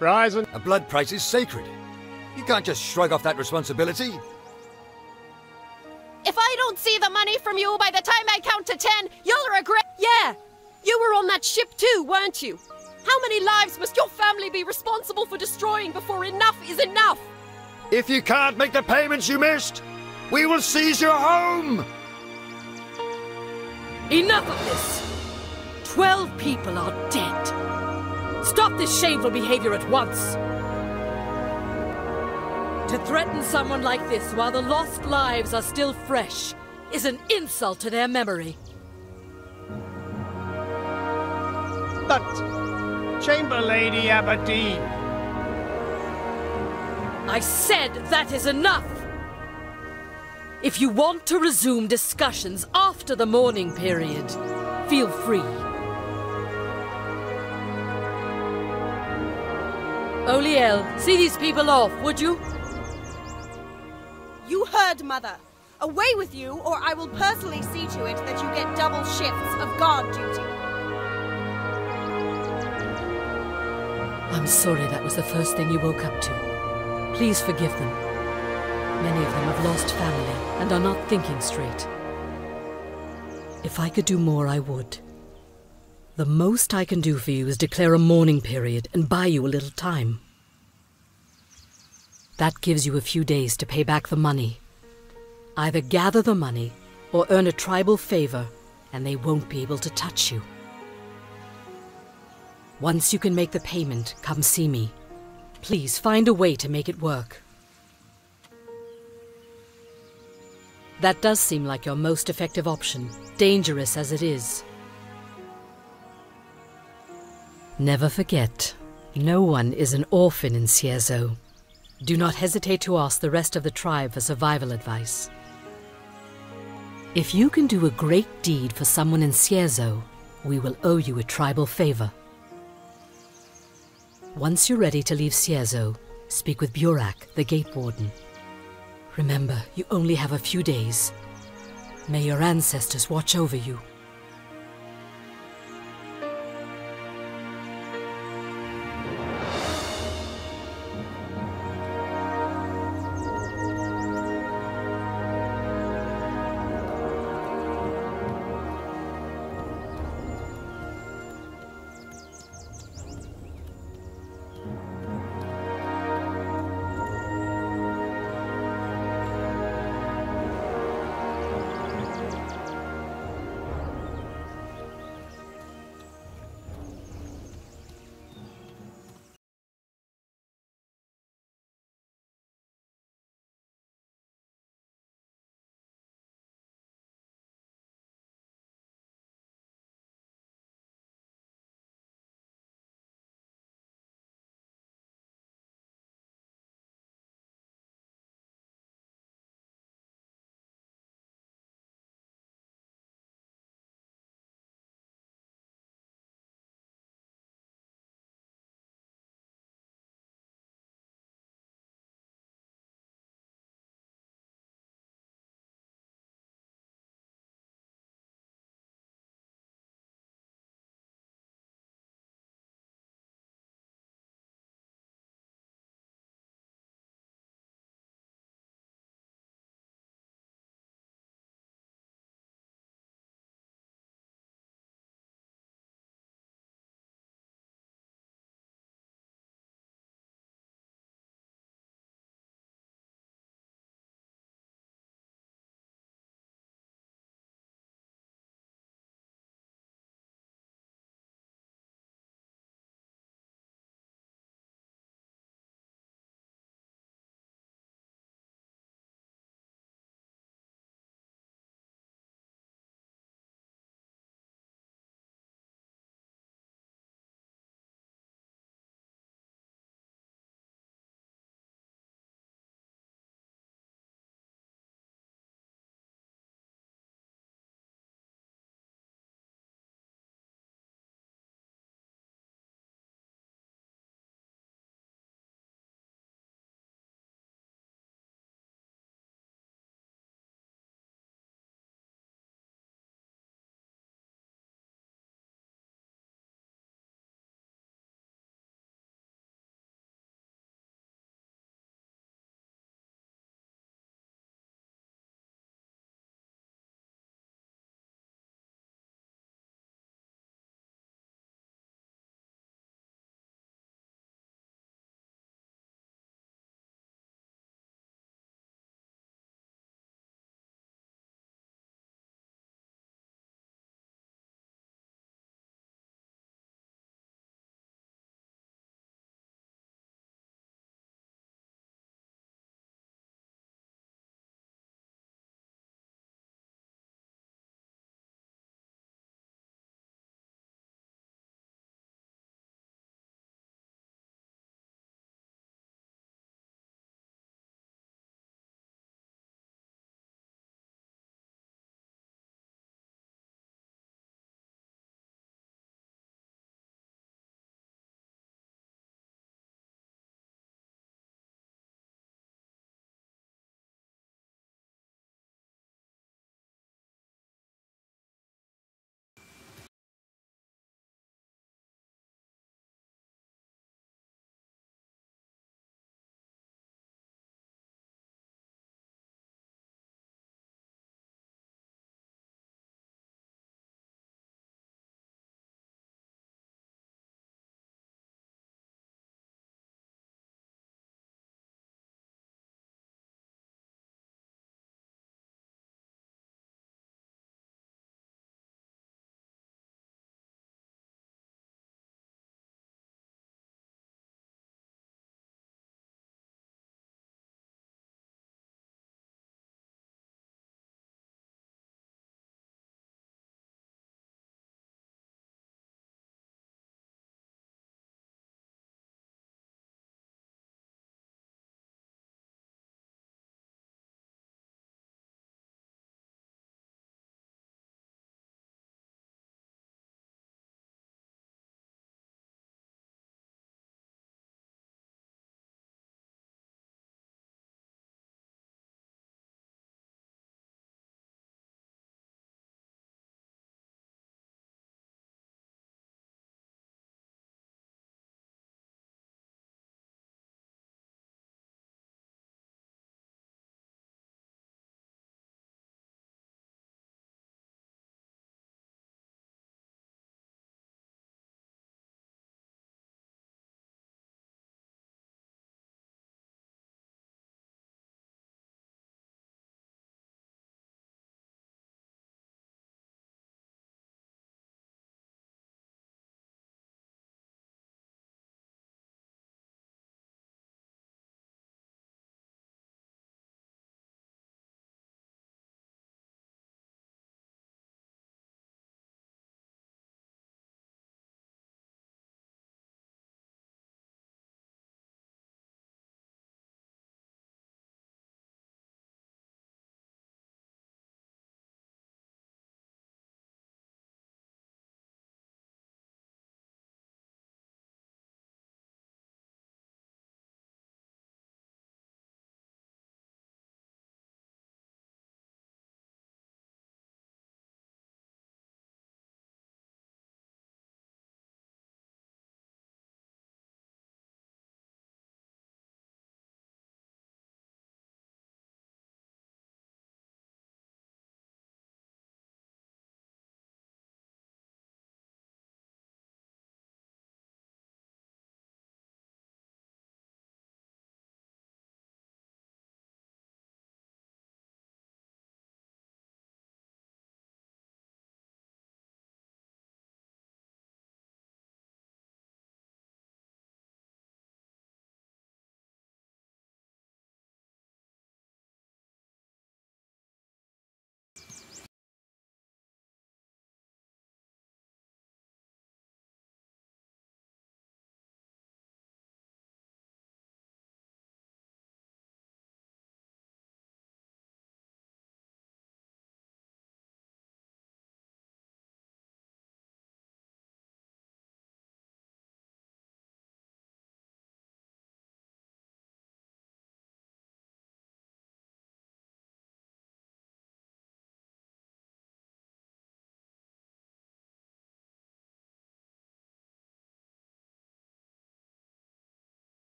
Ryzen. A blood price is sacred. You can't just shrug off that responsibility. If I don't see the money from you by the time I count to 10, you'll regret. Yeah, you were on that ship too, weren't you? How many lives must your family be responsible for destroying before enough is enough? If you can't make the payments you missed, we will seize your home! Enough of this! 12 people are dead. Stop this shameful behavior at once! To threaten someone like this while the lost lives are still fresh is an insult to their memory. But... Chamberlady Aberdeen. I said that is enough! If you want to resume discussions after the mourning period, feel free. Oliel, see these people off, would you? You heard, Mother. Away with you, or I will personally see to it that you get double shifts of guard duty. I'm sorry that was the first thing you woke up to. Please forgive them. Many of them have lost family and are not thinking straight. If I could do more, I would. The most I can do for you is declare a mourning period and buy you a little time. That gives you a few days to pay back the money. Either gather the money or earn a tribal favor, and they won't be able to touch you. Once you can make the payment, come see me. Please find a way to make it work. That does seem like your most effective option, dangerous as it is. Never forget, no one is an orphan in Cierzo. Do not hesitate to ask the rest of the tribe for survival advice. If you can do a great deed for someone in Cierzo, we will owe you a tribal favor. Once you're ready to leave Cierzo, speak with Burak, the Gate Warden. Remember, you only have a few days. May your ancestors watch over you.